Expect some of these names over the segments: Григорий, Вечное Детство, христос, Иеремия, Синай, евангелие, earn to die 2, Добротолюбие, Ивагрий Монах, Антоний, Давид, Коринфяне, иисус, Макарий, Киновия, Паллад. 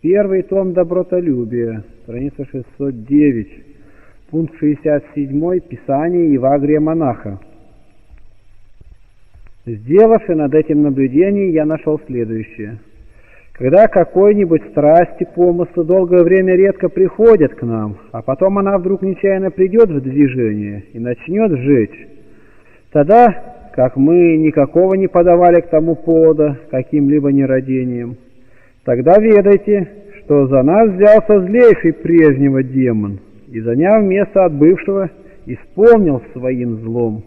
Первый том «Добротолюбие», страница 609, пункт 67, Писание Ивагрия Монаха. Сделавши над этим наблюдение, я нашел следующее. Когда какой-нибудь страсти, помыслы долгое время редко приходят к нам, а потом она вдруг нечаянно придет в движение и начнет жить, тогда, как мы никакого не подавали к тому повода, каким-либо нерадением, тогда ведайте, что за нас взялся злейший прежнего демон, и, заняв место от бывшего, исполнил своим злом.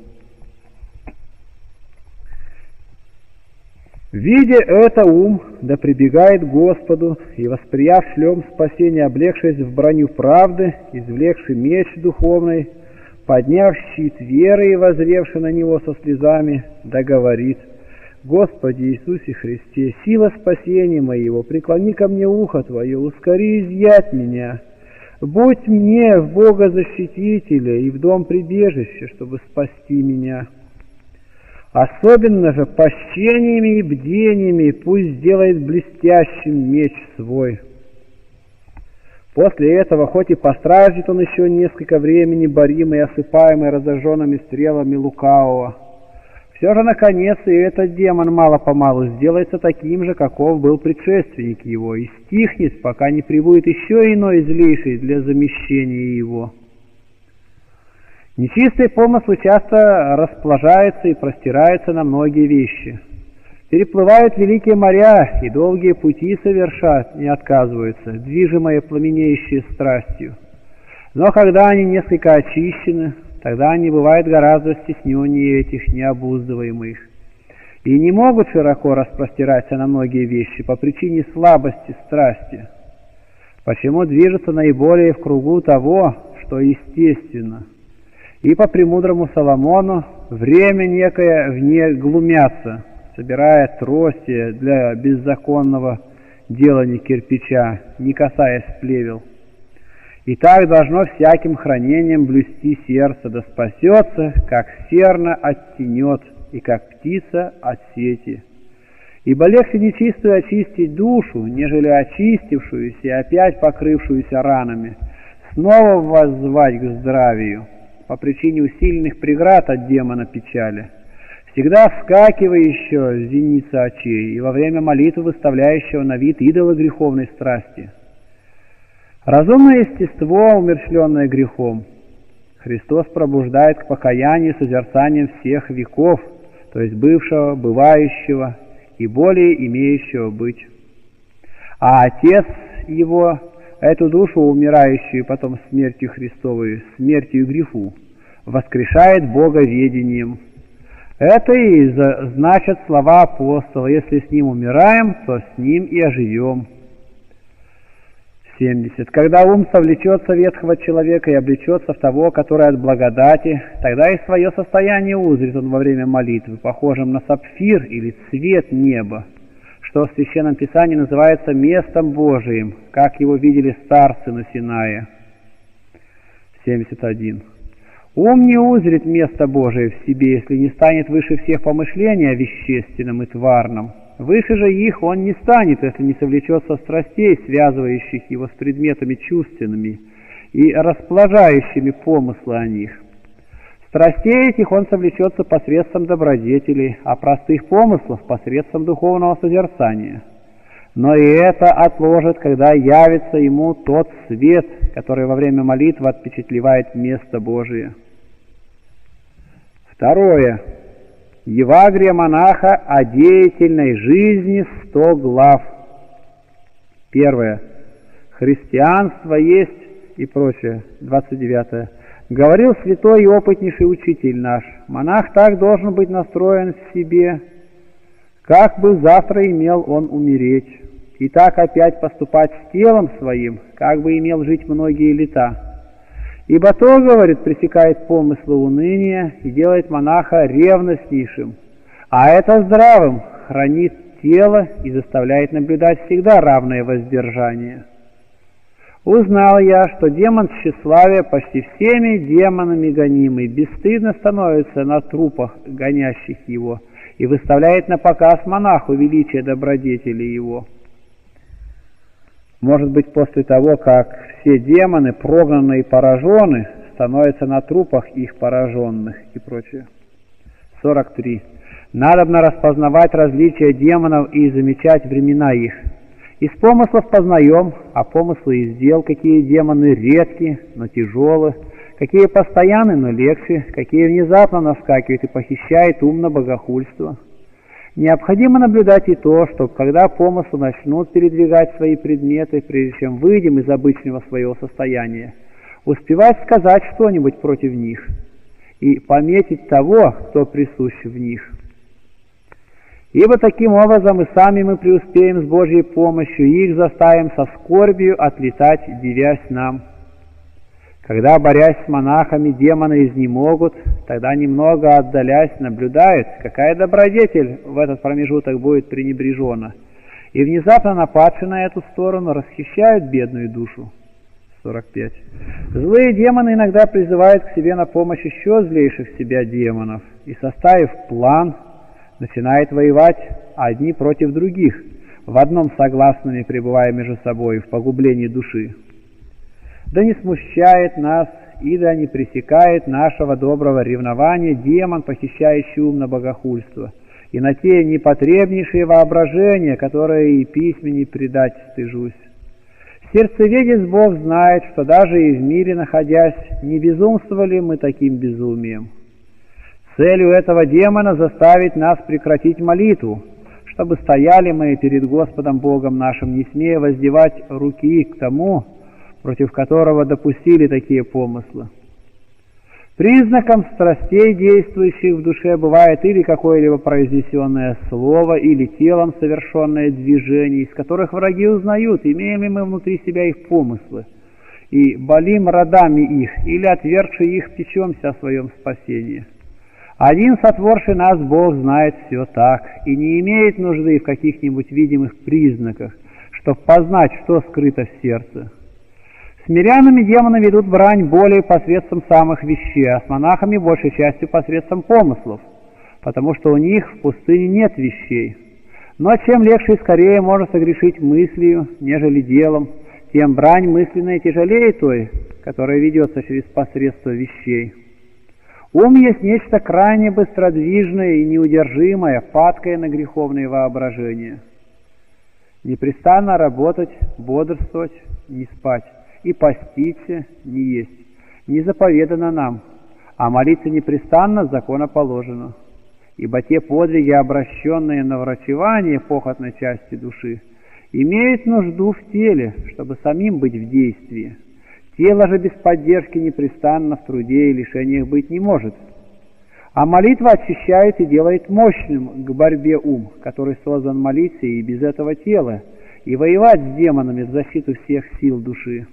Видя это, ум да прибегает к Господу, и, восприяв шлем спасения, облегшись в броню правды, извлекший меч духовный, подняв щит веры и воззревши на него со слезами, да говорит: «Господи Иисусе Христе, сила спасения моего, преклони ко мне ухо Твое, ускори изъять меня. Будь мне в Бога защитителя и в дом прибежища, чтобы спасти меня. Особенно же пощениями и бдениями пусть сделает блестящим меч свой». После этого, хоть и постраждет он еще несколько времени, боримый и осыпаемый разожженными стрелами лукавого, все же, наконец, и этот демон мало-помалу сделается таким же, каков был предшественник его, и стихнет, пока не прибудет еще иной злейший для замещения его. Нечистые помыслы часто расположаются и простираются на многие вещи. Переплывают великие моря, и долгие пути совершат, не отказываются, движимые пламенеющие страстью. Но когда они несколько очищены, тогда они бывают гораздо стесненнее этих необуздываемых и не могут широко распростираться на многие вещи по причине слабости страсти, почему движутся наиболее в кругу того, что естественно, и по премудрому Соломону время некое вне глумятся, собирая трости для беззаконного делания кирпича, не касаясь плевел. И так должно всяким хранением блюсти сердце, да спасется, как серна от тенет, и как птица от сети. Ибо легче нечистую очистить душу, нежели очистившуюся и опять покрывшуюся ранами, снова воззвать к здравию, по причине усиленных преград от демона печали, всегда вскакивая еще с зеницы очей и во время молитвы выставляющего на вид идола греховной страсти. Разумное естество, умерщвленное грехом, Христос пробуждает к покаянию созерцанием всех веков, то есть бывшего, бывающего и более имеющего быть. А Отец его эту душу, умирающую потом смертью Христовой, смертью греху, воскрешает боговедением. Это и значат слова апостола: «Если с ним умираем, то с ним и оживем». 70. Когда ум совлечется ветхого человека и облечется в того, который от благодати, тогда и свое состояние узрит он во время молитвы, похожим на сапфир или цвет неба, что в Священном Писании называется местом Божиим, как его видели старцы на Синае. 71. Ум не узрит место Божие в себе, если не станет выше всех помышлений о вещественном и тварном. Выше же их он не станет, если не совлечется страстей, связывающих его с предметами чувственными и расположающими помыслы о них. Страстей этих он совлечется посредством добродетелей, а простых помыслов посредством духовного созерцания. Но и это отложит, когда явится ему тот свет, который во время молитвы отпечатлевает место Божие. Второе. Евагрия монаха о деятельной жизни 100 глав. Первое. Христианство есть и прочее. 29. Говорил святой и опытнейший учитель наш: монах так должен быть настроен в себе, как бы завтра имел он умереть, и так опять поступать с телом своим, как бы имел жить многие лета. Ибо то, говорит, пресекает помыслы уныния и делает монаха ревностнейшим, а это здравым хранит тело и заставляет наблюдать всегда равное воздержание. Узнал я, что демон тщеславия почти всеми демонами гонимый бесстыдно становится на трупах гонящих его и выставляет на показ монаху величие добродетели его. Может быть, после того, как все демоны, прогнанные и поражены, становятся на трупах их пораженных и прочее. 43. Надобно распознавать различия демонов и замечать времена их. Из помыслов познаем, а помыслы из дел, какие демоны редки, но тяжелы, какие постоянны, но легче, какие внезапно наскакивают и похищают умно богохульство. Необходимо наблюдать и то, что когда помыслы начнут передвигать свои предметы, прежде чем выйдем из обычного своего состояния, успевать сказать что-нибудь против них и пометить того, кто присущ в них. Ибо таким образом и сами мы преуспеем с Божьей помощью, и их заставим со скорбью отлетать, дивясь нам. Когда, борясь с монахами, демоны изнемогут, тогда, немного отдалясь, наблюдают, какая добродетель в этот промежуток будет пренебрежена, и внезапно нападшие на эту сторону расхищают бедную душу. 45. Злые демоны иногда призывают к себе на помощь еще злейших себя демонов, и, составив план, начинает воевать одни против других, в одном согласными пребывая между собой в погублении души. Да не смущает нас и да не пресекает нашего доброго ревнования демон, похищающий ум на богохульство, и на те непотребнейшие воображения, которые и письменней предать стыжусь. Сердцеведец Бог знает, что даже и в мире находясь, не безумствовали мы таким безумием. Целью этого демона заставить нас прекратить молитву, чтобы стояли мы перед Господом Богом нашим, не смея воздевать руки к тому, против которого допустили такие помыслы. Признаком страстей, действующих в душе, бывает или какое-либо произнесенное слово, или телом совершенное движение, из которых враги узнают, имеем ли мы внутри себя их помыслы, и болим родами их, или, отвергши их, печемся о своем спасении. Один сотворший нас Бог знает все так, и не имеет нужды в каких-нибудь видимых признаках, чтобы познать, что скрыто в сердце. С мирянами демоны ведут брань более посредством самых вещей, а с монахами большей частью посредством помыслов, потому что у них в пустыне нет вещей. Но чем легче и скорее можно согрешить мыслью, нежели делом, тем брань мысленная тяжелее той, которая ведется через посредство вещей. Ум есть нечто крайне быстродвижное и неудержимое, падкое на греховные воображения. Непрестанно работать, бодрствовать, не спать. И поститься не есть, не заповедано нам, а молиться непрестанно закону положено, ибо те подвиги, обращенные на врачевание похотной части души, имеют нужду в теле, чтобы самим быть в действии. Тело же без поддержки непрестанно в труде и лишениях быть не может. А молитва очищает и делает мощным к борьбе ум, который создан молиться и без этого тела, и воевать с демонами в защиту всех сил души.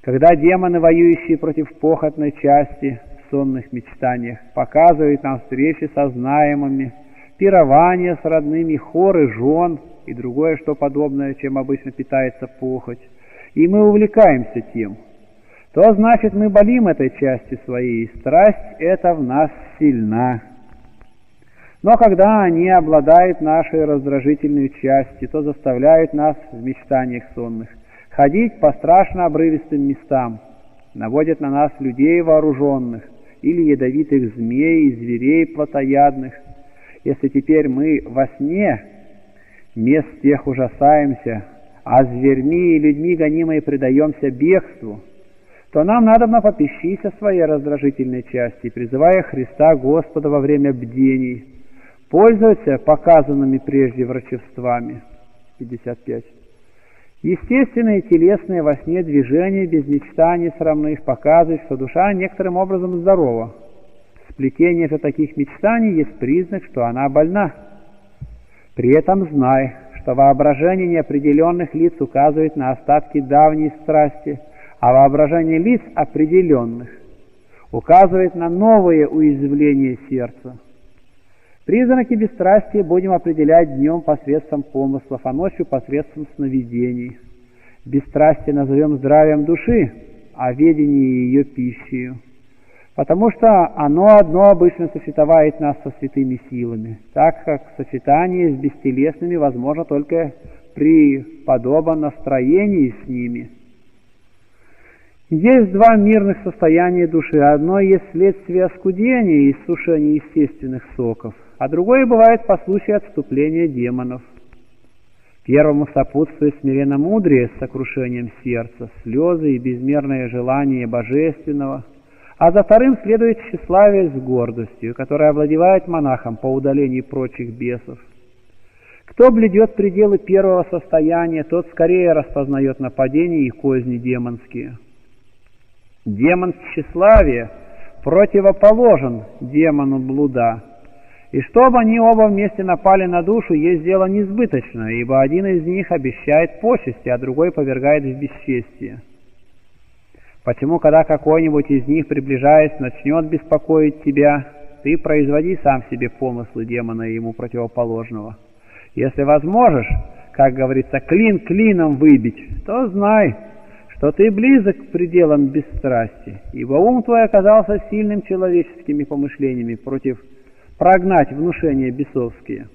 Когда демоны, воюющие против похотной части в сонных мечтаниях, показывают нам встречи со знаемыми, пирование с родными, хоры жен и другое, что подобное, чем обычно питается похоть, и мы увлекаемся тем, то значит мы болим этой части своей, и страсть эта в нас сильна. Но когда они обладают нашей раздражительной частью, то заставляют нас в мечтаниях сонных ходить по страшно обрывистым местам, наводят на нас людей вооруженных или ядовитых змей и зверей плотоядных. Если теперь мы во сне мест тех ужасаемся, а зверьми и людьми гонимые предаемся бегству, то нам надобно попищить о своей раздражительной части, призывая Христа Господа во время бдений, пользуются показанными прежде врачевствами. 55. Естественные телесные во сне движения без мечтаний срамных показывают, что душа некоторым образом здорова. Сплетение же таких мечтаний есть признак, что она больна. При этом знай, что воображение неопределенных лиц указывает на остатки давней страсти, а воображение лиц определенных указывает на новые уязвления сердца. Признаки бесстрастия будем определять днем посредством помыслов, а ночью посредством сновидений. Бесстрастие назовем здравием души, а ведение ее пищей, потому что оно одно обычно сочетает нас со святыми силами, так как сочетание с бестелесными возможно только при подобонастроении с ними. Есть два мирных состояния души. Одно есть следствие оскудения и иссушения естественных соков, а другое бывает по случаю отступления демонов. Первому сопутствует смиренномудрие с сокрушением сердца, слезы и безмерное желание божественного, а за вторым следует тщеславие с гордостью, которая овладевает монахом по удалении прочих бесов. Кто блюдет пределы первого состояния, тот скорее распознает нападения и козни демонские. Демон тщеславия противоположен демону блуда, и чтобы они оба вместе напали на душу, есть дело несбыточное, ибо один из них обещает почести, а другой повергает в бесчестие. Почему, когда какой-нибудь из них, приближаясь, начнет беспокоить тебя, ты производи сам себе помыслы демона и ему противоположного? Если возможешь, как говорится, клин клином выбить, то знай, что ты близок к пределам бесстрастия, ибо ум твой оказался сильным человеческими помышлениями против прогнать внушения бесовские.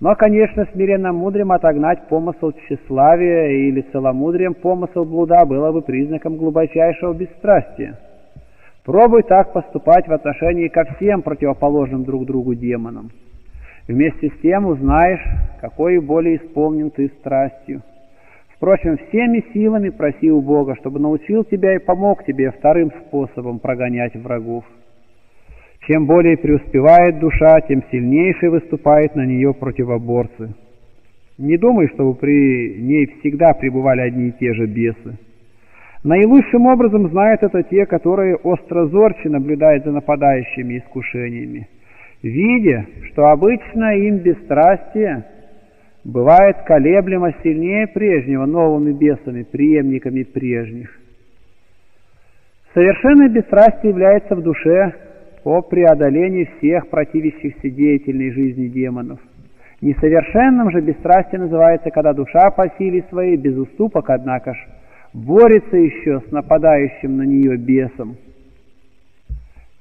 Но, конечно, смиренно мудрым отогнать помысл тщеславия или целомудрием помысл блуда было бы признаком глубочайшего бесстрастия. Пробуй так поступать в отношении ко всем противоположным друг другу демонам. Вместе с тем узнаешь, какой более исполнен ты страстью. Впрочем, всеми силами проси у Бога, чтобы научил тебя и помог тебе вторым способом прогонять врагов. Чем более преуспевает душа, тем сильнейшей выступает на нее противоборцы. Не думай, чтобы при ней всегда пребывали одни и те же бесы. Наилучшим образом знают это те, которые острозорче наблюдают за нападающими искушениями, видя, что обычно им бесстрастие бывает колеблемо сильнее прежнего новыми бесами, преемниками прежних. Совершенное бесстрастие является в душе по преодолению всех противящихся деятельной жизни демонов. Несовершенным же бесстрастие называется, когда душа по силе своей, без уступок, однако ж, борется еще с нападающим на нее бесом.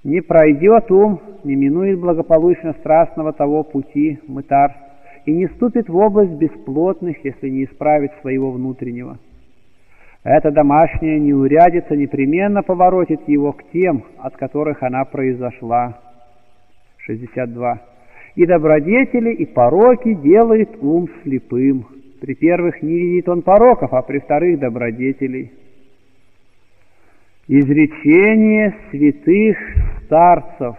Не пройдет ум, не минует благополучно страстного того пути мытарств и не ступит в область бесплотных, если не исправит своего внутреннего. Эта домашняя неурядица непременно поворотит его к тем, от которых она произошла. 62. И добродетели, и пороки делает ум слепым. При первых не видит он пороков, а при вторых добродетелей. Изречение святых старцев.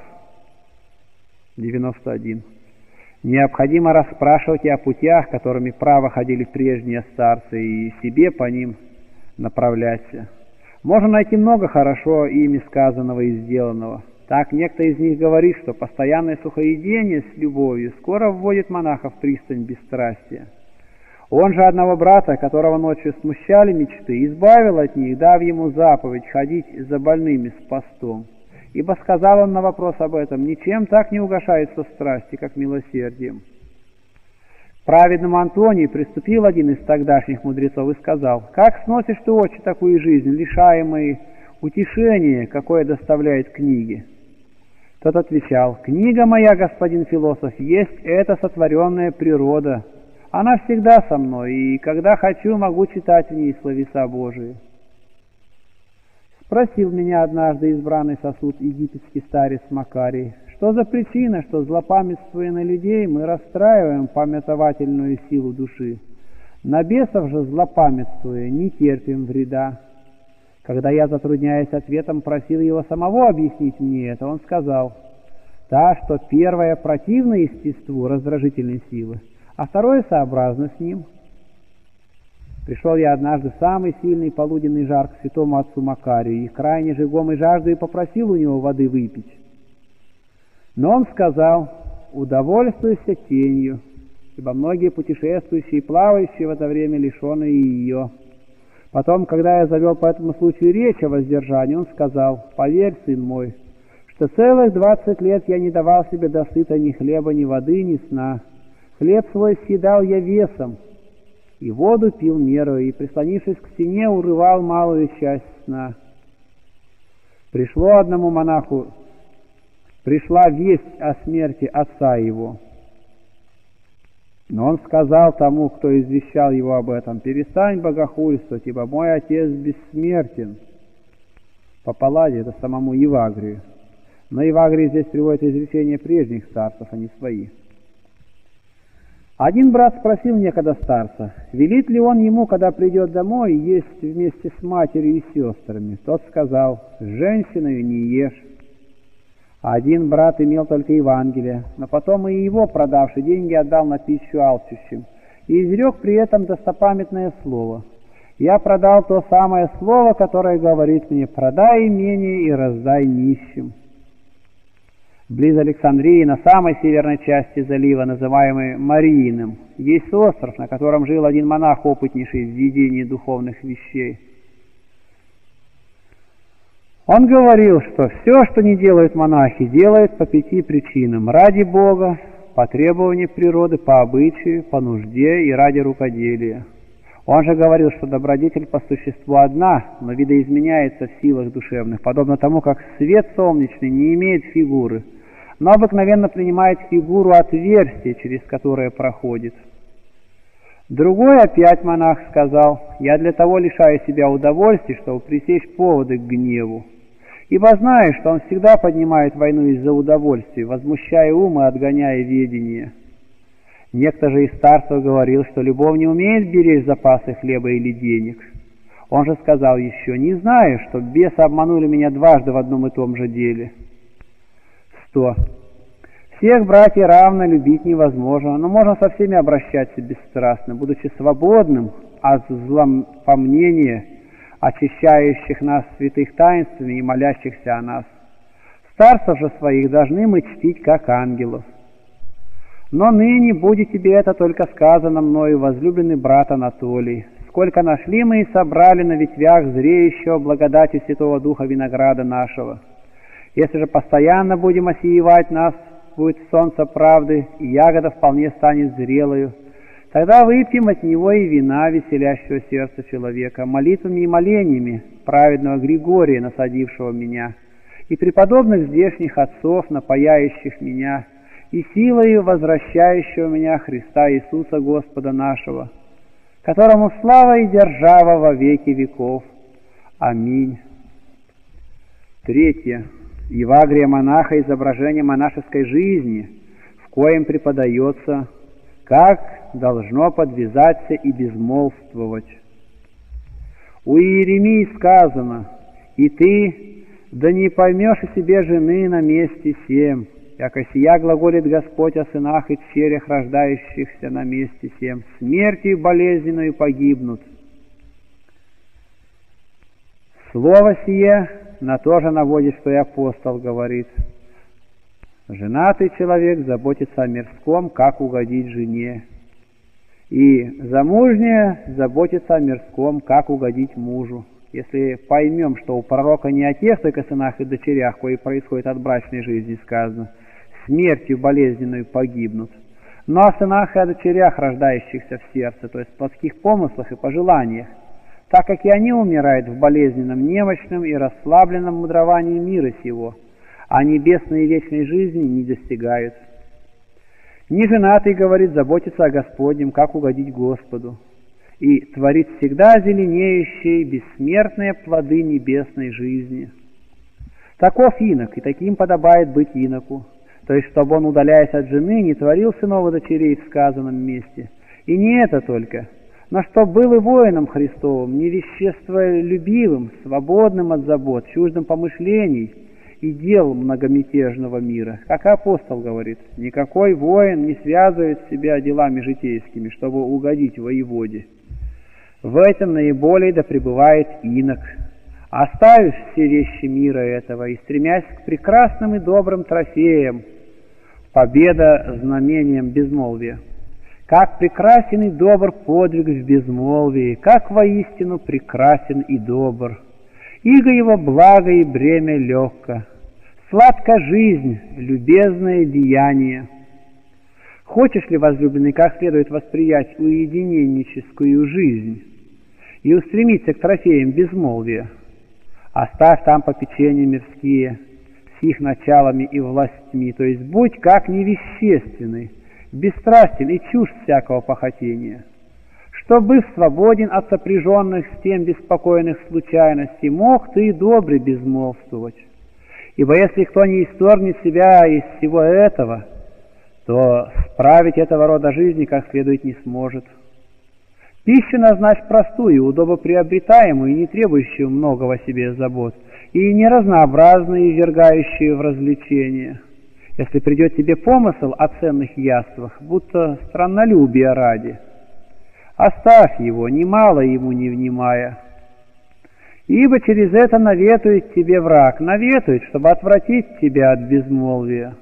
91. Необходимо расспрашивать и о путях, которыми право ходили прежние старцы, и себе по ним направляться. Можно найти много хорошо ими сказанного и сделанного. Так некто из них говорит, что постоянное сухоедение с любовью скоро вводит монахов в пристань бесстрастия. Он же одного брата, которого ночью смущали мечты, избавил от них, дав ему заповедь ходить за больными с постом. Ибо сказал он на вопрос об этом: «Ничем так не угошаются страсти, как милосердием». К праведному Антонию приступил один из тогдашних мудрецов и сказал: «Как сносишь ты, отче, такую жизнь, лишаемый утешения, какое доставляет книги?» Тот отвечал: «Книга моя, господин философ, есть эта сотворенная природа. Она всегда со мной, и когда хочу, могу читать в ней словеса Божии». Спросил меня однажды избранный сосуд египетский старец Макарий: «Что за причина, что, злопамятствуя на людей, мы расстраиваем памятовательную силу души? На бесов же, злопамятствуя, не терпим вреда». Когда я, затрудняясь ответом, просил его самого объяснить мне это, он сказал: «Та, что первое противно естеству раздражительной силы, а второе сообразно с ним». Пришел я однажды в самый сильный полуденный жар к святому отцу Макарию и крайне жегомой жаждой попросил у него воды выпить. Но он сказал: «Удовольствуйся тенью, ибо многие путешествующие и плавающие в это время лишены ее». Потом, когда я завел по этому случаю речь о воздержании, он сказал: «Поверь, сын мой, что целых 20 лет я не давал себе досыта ни хлеба, ни воды, ни сна. Хлеб свой съедал я весом, и воду пил мерою, и, прислонившись к стене, урывал малую часть сна». Пришло одному монаху, пришла весть о смерти отца его. Но он сказал тому, кто извещал его об этом: «Перестань богохульствовать, ибо мой отец бессмертен». По Палладе это самому Ивагрию. Но Ивагрий здесь приводит изречение прежних старцев, а не своих. Один брат спросил некогда старца, велит ли он ему, когда придет домой, есть вместе с матерью и сестрами. Тот сказал: «С женщиной не ешь». Один брат имел только Евангелие, но потом и его, продавший, деньги отдал на пищу алчущим, и изрек при этом достопамятное слово: «Я продал то самое слово, которое говорит мне: продай имение и раздай нищим». Близ Александрии, на самой северной части залива, называемой Марииным, есть остров, на котором жил один монах, опытнейший в ведении духовных вещей. Он говорил, что все, что не делают монахи, делают по 5 причинам: ради Бога, по требованию природы, по обычаю, по нужде и ради рукоделия. Он же говорил, что добродетель по существу одна, но видоизменяется в силах душевных, подобно тому, как свет солнечный не имеет фигуры, но обыкновенно принимает фигуру отверстия, через которое проходит. Другой опять монах сказал: «Я для того лишаю себя удовольствия, чтобы пресечь поводы к гневу, ибо знаю, что он всегда поднимает войну из-за удовольствия, возмущая ум и отгоняя ведение». Некто же из старцев говорил, что любовь не умеет беречь запасы хлеба или денег. Он же сказал еще: «Не знаю, что бесы обманули меня дважды в одном и том же деле». 100. Всех братьев равно любить невозможно, но можно со всеми обращаться бесстрастно, будучи свободным от злопомнения, очищающих нас святых таинствами и молящихся о нас. Старцев же своих должны мы чтить, как ангелов. Но ныне будет тебе это только сказано мною, возлюбленный брат Анатолий. Сколько нашли мы и собрали на ветвях зреющего благодати Святого Духа винограда нашего. Если же постоянно будем осеивать нас, будет солнце правды, и ягода вполне станет зрелою. Тогда выпьем от него и вина веселящего сердца человека, молитвами и молениями праведного Григория, насадившего меня, и преподобных здешних отцов, напояющих меня, и силою возвращающего меня Христа Иисуса Господа нашего, которому слава и держава во веки веков. Аминь. 3. Ивагрия Монаха, изображение монашеской жизни, в коем преподается, как должно подвязаться и безмолвствовать. У Иеремии сказано: «И ты, да не поймешь о себе жены на месте сем, яко сия глаголит Господь о сынах и дщерях, рождающихся на месте сем, смертью болезненную погибнут». Слово сие на то же наводит, что и апостол говорит: «Женатый человек заботится о мирском, как угодить жене, и замужняя заботится о мирском, как угодить мужу». Если поймем, что у пророка не о тех только сынах и дочерях, кои происходит от брачной жизни, сказано: «Смертью болезненную погибнут», но о сынах и о дочерях, рождающихся в сердце, то есть в плотских помыслах и пожеланиях, так как и они умирают в болезненном, немощном и расслабленном мудровании мира сего, а небесной и вечной жизни не достигают. Неженатый, говорит, заботится о Господнем, как угодить Господу, и творит всегда зеленеющие бессмертные плоды небесной жизни. Таков инок, и таким подобает быть иноку, то есть чтобы он, удаляясь от жены, не творил сынов и дочерей в сказанном месте. И не это только, но чтоб был и воином Христовым, невеществолюбивым, свободным от забот, чуждым помышлений и дел многомятежного мира. Как апостол говорит: «Никакой воин не связывает себя делами житейскими, чтобы угодить воеводе». В этом наиболее да пребывает инок, оставив все вещи мира этого и стремясь к прекрасным и добрым трофеям, победа знамением безмолвия. Как прекрасен и добр подвиг в безмолвии, как воистину прекрасен и добр. Иго его благо и бремя легко, сладка жизнь, любезное деяние. Хочешь ли, возлюбленный, как следует восприять уединенническую жизнь и устремиться к трофеям безмолвия? Оставь там попечения мирские, с их началами и властьми, то есть будь как невещественный, бесстрастен и чужд всякого похотения, что, быв свободен от сопряженных с тем беспокойных случайностей, мог ты и добре безмолвствовать. Ибо если кто не исторгнет себя из всего этого, то справить этого рода жизни как следует не сможет. Пищу назначь простую, удобоприобретаемую и не требующую многого себе забот, и неразнообразную, извергающую в развлечения. Если придет тебе помысл о ценных яствах, будто страннолюбия ради, оставь его, немало ему не внимая. Ибо через это наветует тебе враг, наветует, чтобы отвратить тебя от безмолвия.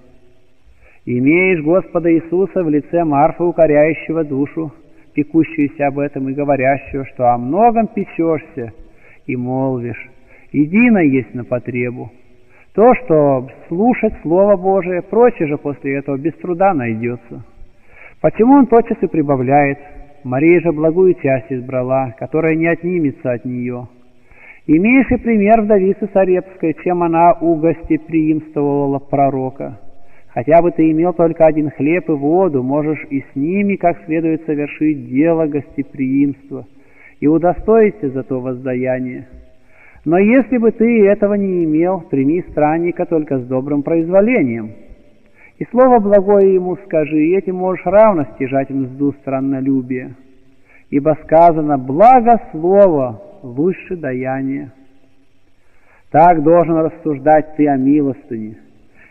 Имеешь Господа Иисуса в лице Марфы, укоряющего душу, пекущуюся об этом и говорящего, что о многом печешься и молвишь, едино есть на потребу. То, что слушать Слово Божие, прочее же после этого без труда найдется. Почему он тотчас и прибавляет? Мария же благую часть избрала, которая не отнимется от нее. Имеешь и пример вдовицы Сарепской, чем она угостеприимствовала пророка. Хотя бы ты имел только один хлеб и воду, можешь и с ними как следует совершить дело гостеприимства и удостоиться за то воздаяние. Но если бы ты этого не имел, прими странника только с добрым произволением. И слово благое ему скажи, и этим можешь равно стяжать мзду страннолюбия. Ибо сказано «благо слово, лучше даяние». Так должен рассуждать ты о милостыне,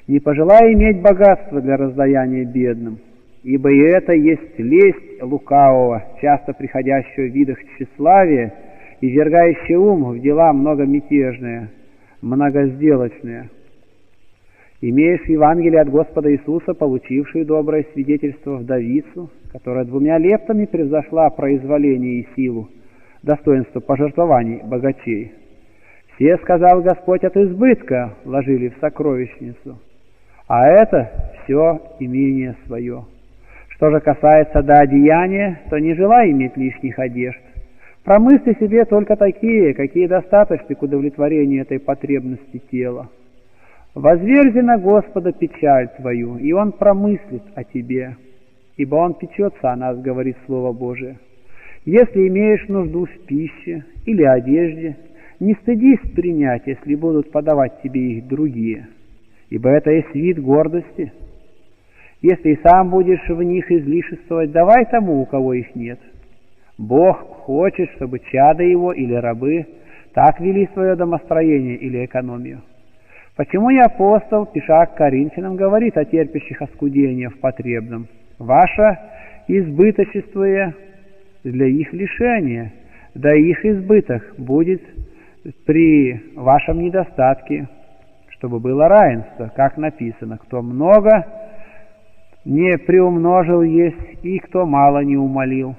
не пожелай иметь богатства для раздаяния бедным, ибо и это есть лесть лукавого, часто приходящего в видах тщеславия, и извергающий ум в дела многомятежные, многосделочные. Имеешь Евангелие от Господа Иисуса, получившую доброе свидетельство вдовицу, которая 2 лептами превзошла произволение и силу, достоинство пожертвований богачей. Все, сказал Господь, от избытка ложили в сокровищницу, а это все имение свое. Что же касается до одеяния, то не желай иметь лишних одежд. Промысли себе только такие, какие достаточны к удовлетворению этой потребности тела. Возверзи на Господа печаль твою, и Он промыслит о тебе, ибо Он печется о нас, говорит Слово Божие. Если имеешь нужду в пище или одежде, не стыдись принять, если будут подавать тебе их другие, ибо это есть вид гордости. Если и сам будешь в них излишествовать, давай тому, у кого их нет. Бог хочет, чтобы чада его или рабы так вели свое домостроение или экономию. Почему и апостол, пиша к Коринфянам, говорит о терпящих оскудение в потребном? Ваше избыточествие для их лишения, да их избыток будет при вашем недостатке, чтобы было равенство, как написано, кто много не приумножил есть, и кто мало не умолил.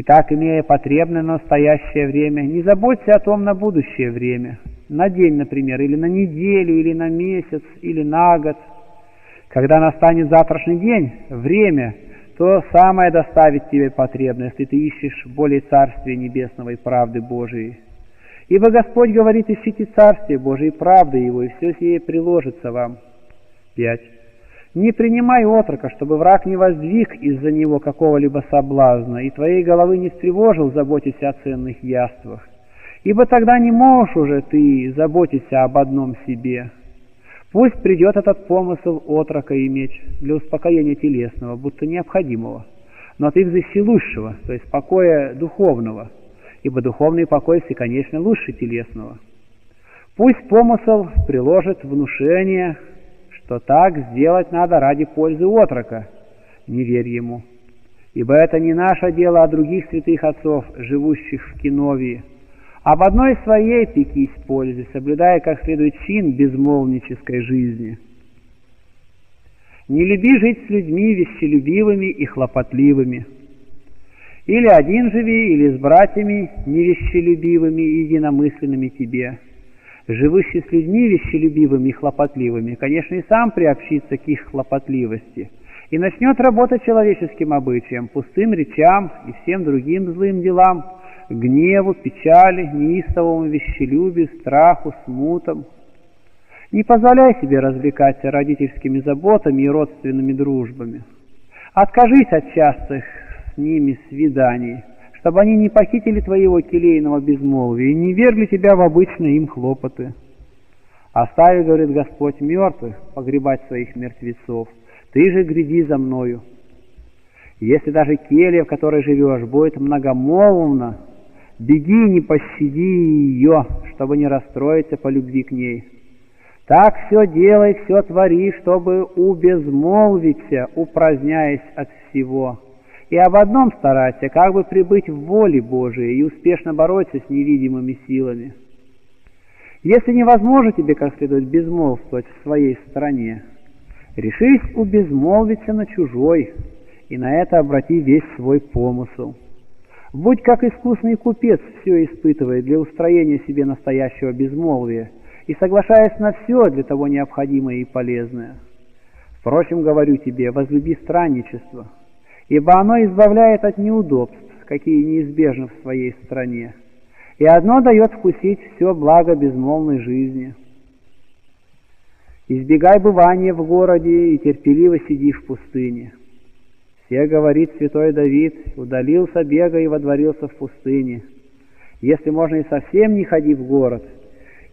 Итак, имея потребное на настоящее время, не заботься о том на будущее время, на день, например, или на неделю, или на месяц, или на год. Когда настанет завтрашний день, время, то самое доставит тебе потребность, если ты ищешь более Царствия Небесного и правды Божией. Ибо Господь говорит, ищите Царствие Божие и правды Его, и все сие приложится вам. 5. Не принимай отрока, чтобы враг не воздвиг из-за него какого-либо соблазна, и твоей головы не встревожил, заботясь о ценных яствах. Ибо тогда не можешь уже ты заботиться об одном себе. Пусть придет этот помысл отрока иметь для успокоения телесного, будто необходимого, но ты взыщи лучшего, то есть покоя духовного, ибо духовный покой всеконечно лучше телесного. Пусть помысл приложит внушение, что так сделать надо ради пользы отрока, не верь ему, ибо это не наше дело, а других святых отцов, живущих в Киновии. Об одной своей пекись пользе, соблюдая как следует чин безмолвнической жизни. Не люби жить с людьми вещелюбивыми и хлопотливыми. Или один живи, или с братьями невещелюбивыми и единомысленными тебе. Живущий с людьми вещелюбивыми и хлопотливыми, конечно, и сам приобщится к их хлопотливости и начнет работать человеческим обычаям, пустым речам и всем другим злым делам, гневу, печали, неистовому вещелюбию, страху, смутам. Не позволяй себе развлекаться родительскими заботами и родственными дружбами. Откажись от частых с ними свиданий, чтобы они не похитили твоего келейного безмолвия и не вергли тебя в обычные им хлопоты. Остави, говорит Господь, мертвых погребать своих мертвецов, ты же гряди за мною. Если даже келья, в которой живешь, будет многомолвна, беги и не пощади ее, чтобы не расстроиться по любви к ней. Так все делай, все твори, чтобы убезмолвиться, упраздняясь от всего. И об одном старайся, как бы прибыть в воле Божией и успешно бороться с невидимыми силами. Если невозможно тебе как следует безмолвствовать в своей стране, решись убезмолвиться на чужой, и на это обрати весь свой помысл. Будь как искусный купец, все испытывая для устроения себе настоящего безмолвия, и соглашаясь на все для того необходимое и полезное. Впрочем, говорю тебе, возлюби странничество, ибо оно избавляет от неудобств, какие неизбежны в своей стране, и одно дает вкусить все благо безмолвной жизни. Избегай бывания в городе и терпеливо сиди в пустыне. Все, говорит святой Давид, удалился бега и водворился в пустыне. Если можно, и совсем не ходи в город,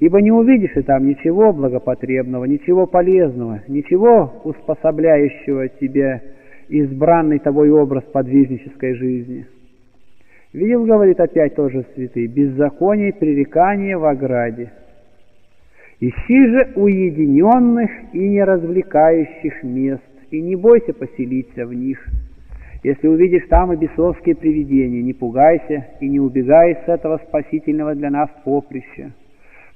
ибо не увидишь ты там ничего благопотребного, ничего полезного, ничего успособляющего тебя избранный тобой образ подвижнической жизни. Видел, говорит опять тоже святый, беззаконие, пререкание в ограде. Ищи же уединенных и неразвлекающих мест, и не бойся поселиться в них. Если увидишь там и бесовские привидения, не пугайся и не убегай с этого спасительного для нас поприща.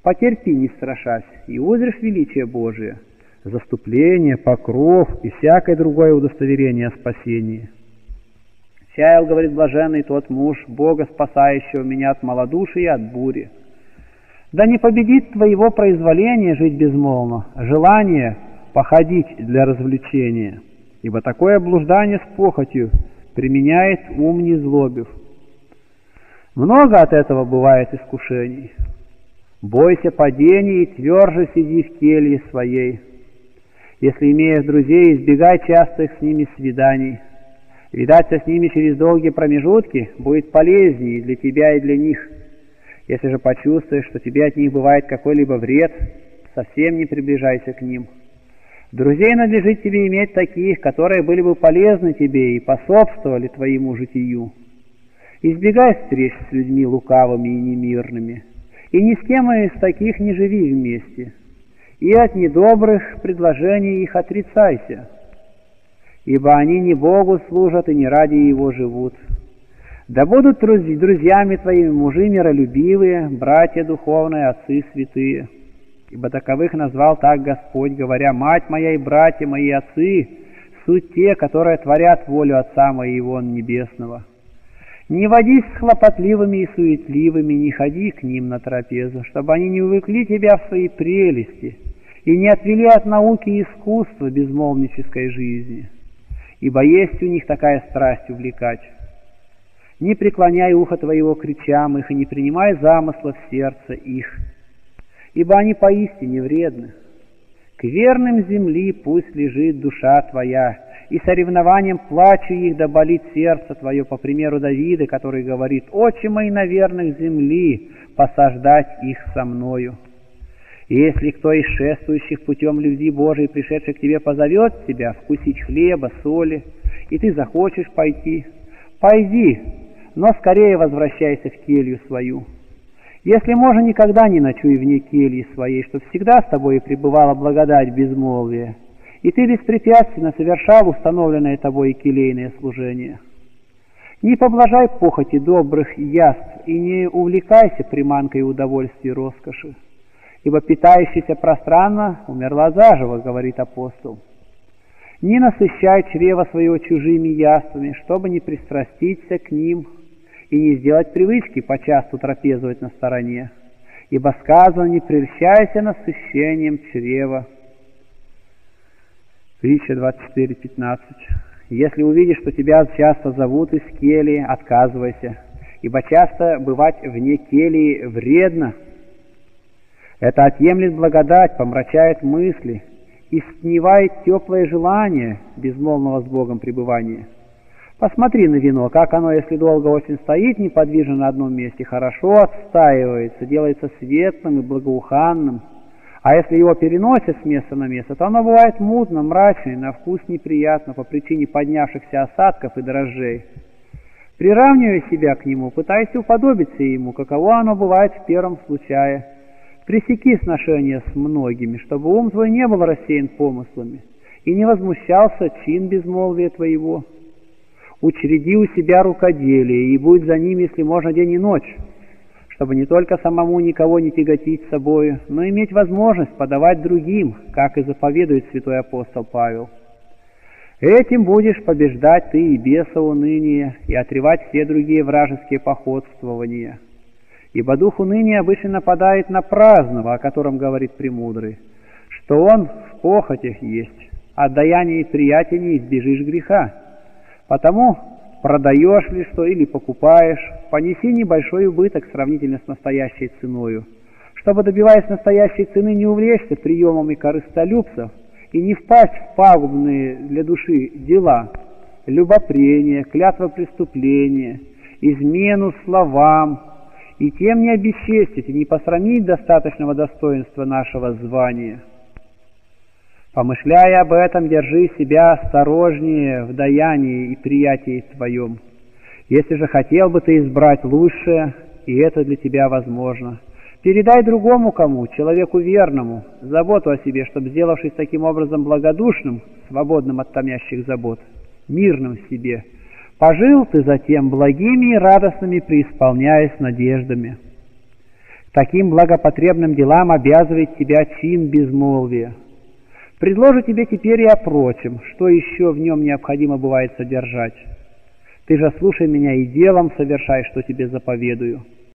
Потерпи, не страшась, и узришь величие Божие, заступление, покров и всякое другое удостоверение о спасении. Чаял, говорит блаженный, тот муж, Бога, спасающего меня от малодушия и от бури. Да не победит твоего произволения жить безмолвно, желание походить для развлечения, ибо такое блуждание с похотью применяет ум незлобив. Много от этого бывает искушений. Бойся падений и тверже сиди в келье своей. Если имеешь друзей, избегай частых с ними свиданий. Видаться с ними через долгие промежутки будет полезнее для тебя и для них. Если же почувствуешь, что тебе от них бывает какой-либо вред, совсем не приближайся к ним. Друзей надлежит тебе иметь таких, которые были бы полезны тебе и пособствовали твоему житию. Избегай встреч с людьми лукавыми и немирными, и ни с кем из таких не живи вместе, и от недобрых предложений их отрицайся, ибо они не Богу служат и не ради Его живут. Да будут друзьями твоими мужи миролюбивые, братья духовные, отцы святые. Ибо таковых назвал так Господь, говоря: «Мать моя и братья мои, отцы, суть те, которые творят волю Отца моего Небесного». Не водись с хлопотливыми и суетливыми, не ходи к ним на трапезу, чтобы они не увлекли тебя в свои прелести и не отвели от науки и искусства безмолвнической жизни, ибо есть у них такая страсть увлекать. Не преклоняй ухо твоего к речам их и не принимай замысла в сердце их, ибо они поистине вредны. К верным земли пусть лежит душа твоя, и соревнованием плачу их да болит сердце твое, по примеру Давида, который говорит: «Очи мои на верных земли, посаждать их со мною». И если кто из шествующих путем любви Божией, пришедший к тебе, позовет тебя вкусить хлеба, соли, и ты захочешь пойти, пойди, но скорее возвращайся в келью свою. Если можно, никогда не ночуй вне кельи своей, чтоб всегда с тобой пребывала благодать безмолвия, и ты беспрепятственно совершал установленное тобой келейное служение. Не поблажай похоти добрых яств и не увлекайся приманкой удовольствий роскоши, ибо питающийся пространно умерла заживо, говорит апостол. Не насыщай чрево своего чужими яствами, чтобы не пристраститься к ним и не сделать привычки почасту трапезовать на стороне, ибо сказано: не прельщайся насыщением чрева. Притча 24:15. Если увидишь, что тебя часто зовут из келии, отказывайся, ибо часто бывать вне келии вредно. Это отъемлет благодать, помрачает мысли, истневает теплое желание безмолвного с Богом пребывания. Посмотри на вино, как оно, если долго очень стоит неподвижно на одном месте, хорошо отстаивается, делается светлым и благоуханным. А если его переносят с места на место, то оно бывает мутно, мрачно и на вкус неприятно по причине поднявшихся осадков и дрожжей. Приравнивая себя к нему, пытаясь уподобиться ему, каково оно бывает в первом случае. Пресеки сношения с многими, чтобы ум твой не был рассеян помыслами, и не возмущался чин безмолвия твоего. Учреди у себя рукоделие, и будь за ним, если можно, день и ночь, чтобы не только самому никого не тяготить собою, но иметь возможность подавать другим, как и заповедует святой апостол Павел. Этим будешь побеждать ты и беса уныния, и отревать все другие вражеские походствования. Ибо дух уныния обычно нападает на праздного, о котором говорит премудрый, что он в похотях есть, от даяния и приятия не избежишь греха. Потому продаешь ли что или покупаешь, понеси небольшой убыток сравнительно с настоящей ценою, чтобы, добиваясь настоящей цены, не увлечься приемом и корыстолюбцев, и не впасть в пагубные для души дела, любопрение, клятва преступления, измену словам, и тем не обесчестить и не посрамить достаточного достоинства нашего звания. Помышляя об этом, держи себя осторожнее в даянии и приятии твоем. Если же хотел бы ты избрать лучшее, и это для тебя возможно, передай другому кому, человеку верному, заботу о себе, чтобы, сделавшись таким образом благодушным, свободным от томящих забот, мирным в себе, пожил ты затем благими и радостными, преисполняясь надеждами. Таким благопотребным делам обязывает тебя чин безмолвия. Предложу тебе теперь и о прочем, что еще в нем необходимо бывает содержать. Ты же слушай меня и делом совершай, что тебе заповедую».